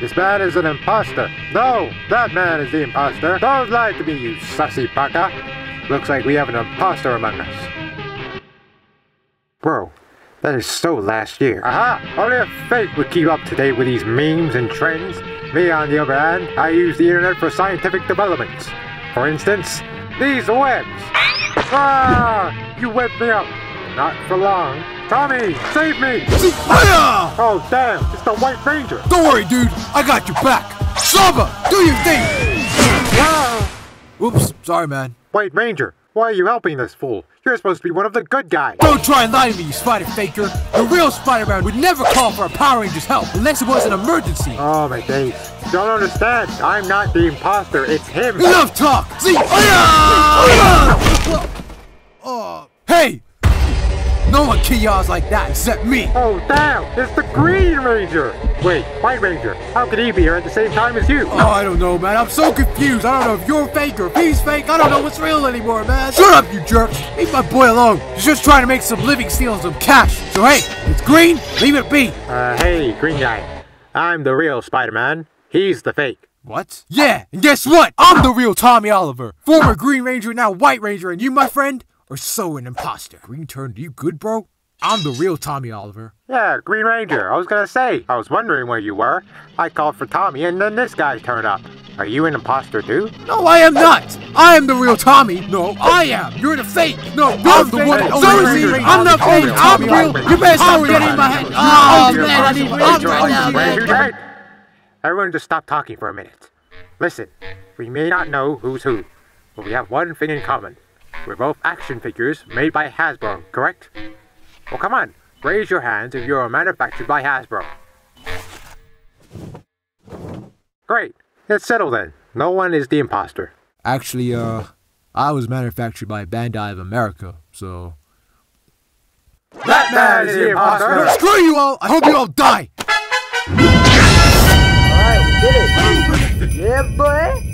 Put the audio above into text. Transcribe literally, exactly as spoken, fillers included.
This man is an imposter. No, that man is the imposter. Don't lie to me, you sussy pucker. Looks like we have an imposter among us. Bro, that is so last year. Aha! Only a fake would keep up to date with these memes and trends. Me, on the other hand, I use the internet for scientific developments. For instance, these webs. Ah! You webbed me up. Not for long. Tommy, save me! Hiya! Oh damn, it's the White Ranger! Don't worry, dude, I got your back! Saba, do your thing! Ah. Oops, sorry man. White Ranger, why are you helping this fool? You're supposed to be one of the good guys! Don't try and lie to me, you spider faker! The real Spider-Man would never call for a Power Ranger's help unless it was an emergency! Oh my days, you don't understand, I'm not the imposter, it's him! Enough talk! Hiya! Hiya! Oh, hey! No one kill y'alls like that except me! Oh damn! It's the Green Ranger! Wait, White Ranger, how could he be here at the same time as you? Oh, I don't know, man. I'm so confused. I don't know if you're fake or if he's fake. I don't know what's real anymore, man. Shut up, you jerk! Leave my boy alone. He's just trying to make some living stealing some cash. So hey, it's green, leave it be! Uh, hey, green guy. I'm the real Spider-Man. He's the fake. What? Yeah, and guess what? I'm the real Tommy Oliver. Former Green Ranger, now White Ranger, and you, my friend, or so an imposter. Green turn, you good, bro? I'm the real Tommy Oliver. Yeah, Green Ranger, I was gonna say. I was wondering where you were. I called for Tommy and then this guy turned up. Are you an imposter too? No, I am not! I am the real Tommy! No, I am! You're the fake! No, I'm the one! So is he! I'm not fake! I'm real! You better stop getting in my head! Oh man, I need help right now! Everyone just stop talking for a minute. Listen, we may not know who's who, but we have one thing in common. We're both action figures made by Hasbro, correct? Well, come on, raise your hands if you're manufactured by Hasbro. Great, let's settle then. No one is the imposter. Actually, uh, I was manufactured by Bandai of America, so... That man is the imposter! Screw you all! I hope you all die! Alright, we did it! Yeah, boy!